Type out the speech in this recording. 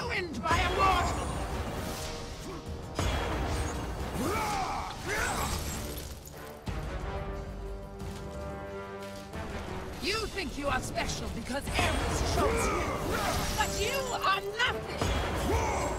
ruined by a mortal! You think you are special because Ares chose you, but you are nothing!